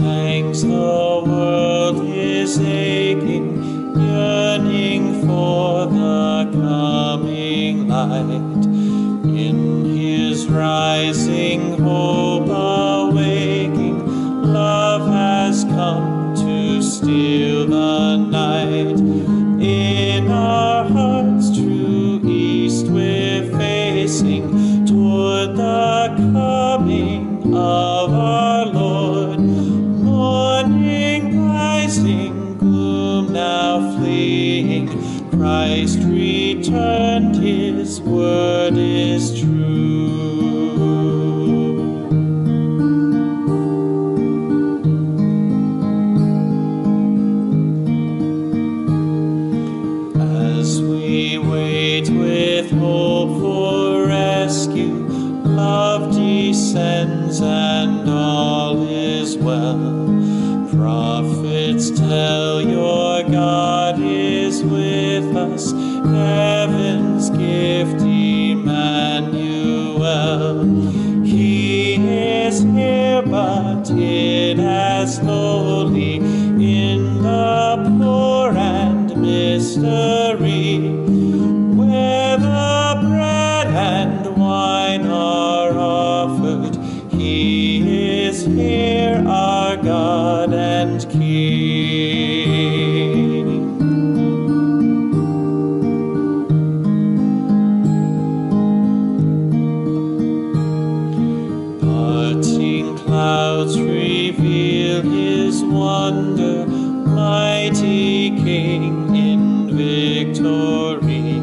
Hangs, the world is aching, yearning for the coming light. In his rising hope awaking, love has come to steal the night. In our hearts true east we're facing, toward the coming of our Lord. Gloom now fleeing, Christ returned, his word is true. As we wait with hope for rescue, love descends and all is well. Prophets tell your God is with us, heaven's gift, Emmanuel. He is here, but it has slowly, in the poor and mystery, where the bread and wine are offered. He is here, our God and King. Parting clouds reveal his wonder, mighty King in victory.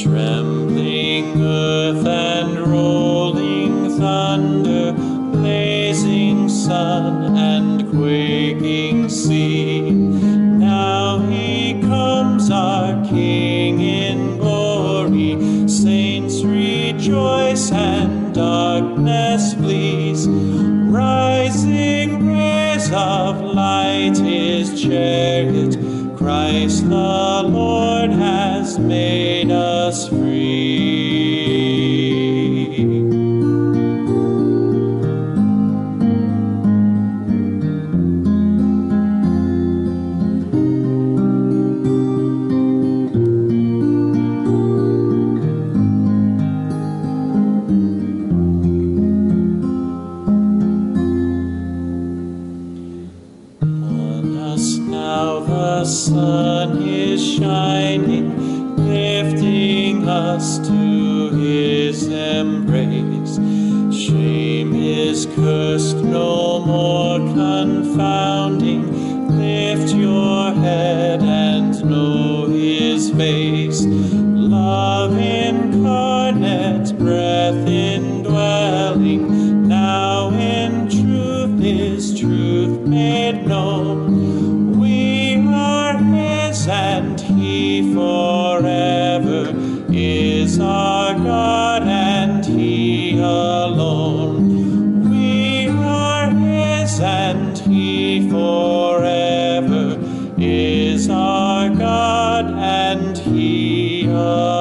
Trembling earth and rolling thunder, blazing sun and quaking sea. Now he comes, our King in glory. Saints rejoice and darkness flees. Rising rays of light, his chariot, Christ the Lord has made us free. The sun is shining, lifting us to his embrace. Shame is cursed, no more confounding. Lift your head and know his face. Love incarnate, breath indwelling, now in truth is truth made known. And he forever is our God, and he alone. We are his, and he forever is our God, and he alone.